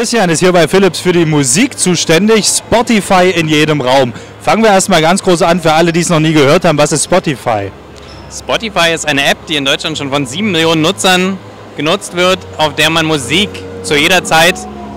Christian ist hier bei Philips für die Musik zuständig, Spotify in jedem Raum. Fangen wir erstmal ganz groß an für alle, die es noch nie gehört haben. Was ist Spotify? Spotify ist eine App, die in Deutschland schon von 7 Millionen Nutzern genutzt wird, auf der man Musik zu jeder Zeit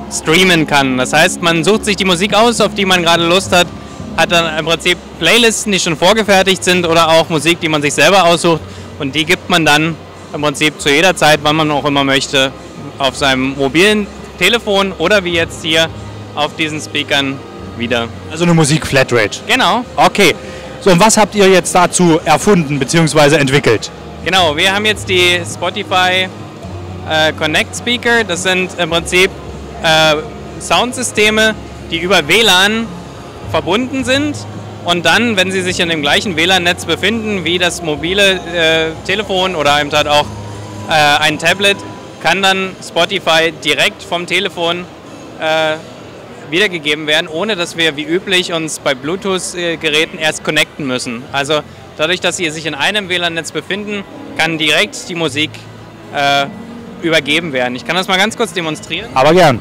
streamen kann. Das heißt, man sucht sich die Musik aus, auf die man gerade Lust hat, hat dann im Prinzip Playlisten, die schon vorgefertigt sind oder auch Musik, die man sich selber aussucht, und die gibt man dann im Prinzip zu jeder Zeit, wann man auch immer möchte, auf seinem mobilen Telefon oder wie jetzt hier auf diesen Speakern wieder. Also eine Musik-Flatrate? Genau. Okay. So, und was habt ihr jetzt dazu erfunden bzw. entwickelt? Genau, wir haben jetzt die Spotify Connect Speaker. Das sind im Prinzip Soundsysteme, die über WLAN verbunden sind und dann, wenn sie sich in dem gleichen WLAN-Netz befinden wie das mobile Telefon oder eben halt auch ein Tablet, kann dann Spotify direkt vom Telefon wiedergegeben werden, ohne dass wir wie üblich uns bei Bluetooth-Geräten erst connecten müssen. Also dadurch, dass sie sich in einem WLAN-Netz befinden, kann direkt die Musik übergeben werden. Ich kann das mal ganz kurz demonstrieren. Aber gern.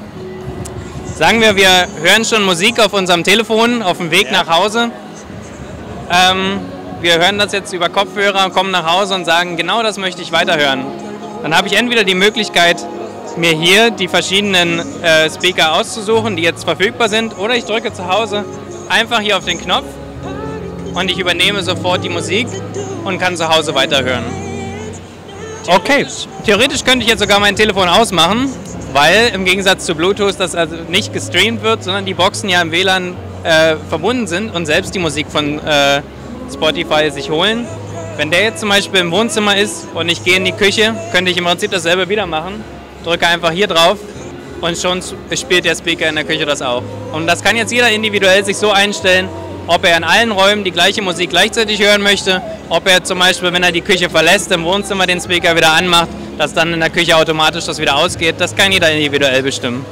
Sagen wir hören schon Musik auf unserem Telefon auf dem Weg nach Hause. Wir hören das jetzt über Kopfhörer, kommen nach Hause und sagen, genau das möchte ich weiterhören. Dann habe ich entweder die Möglichkeit, mir hier die verschiedenen Speaker auszusuchen, die jetzt verfügbar sind, oder ich drücke zu Hause einfach hier auf den Knopf und ich übernehme sofort die Musik und kann zu Hause weiterhören. Okay. Theoretisch könnte ich jetzt sogar mein Telefon ausmachen, weil im Gegensatz zu Bluetooth das also nicht gestreamt wird, sondern die Boxen ja im WLAN verbunden sind und selbst die Musik von Spotify sich holen. Wenn der jetzt zum Beispiel im Wohnzimmer ist und ich gehe in die Küche, könnte ich im Prinzip dasselbe wieder machen. Drücke einfach hier drauf und schon spielt der Speaker in der Küche das auch. Und das kann jetzt jeder individuell sich so einstellen, ob er in allen Räumen die gleiche Musik gleichzeitig hören möchte, ob er zum Beispiel, wenn er die Küche verlässt, im Wohnzimmer den Speaker wieder anmacht, dass dann in der Küche automatisch das wieder ausgeht. Das kann jeder individuell bestimmen.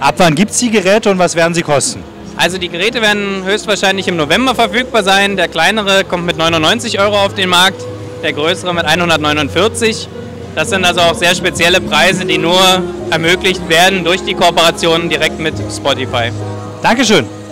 Ab wann gibt es die Geräte und was werden sie kosten? Also die Geräte werden höchstwahrscheinlich im November verfügbar sein. Der kleinere kommt mit 99 € auf den Markt, der größere mit 149 €. Das sind also auch sehr spezielle Preise, die nur ermöglicht werden durch die Kooperation direkt mit Spotify. Dankeschön.